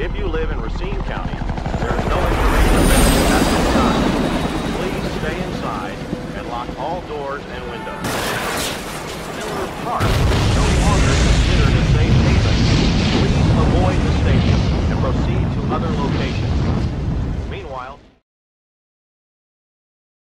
If you live in Racine County, there is no information available at this time. Please stay inside and lock all doors and windows.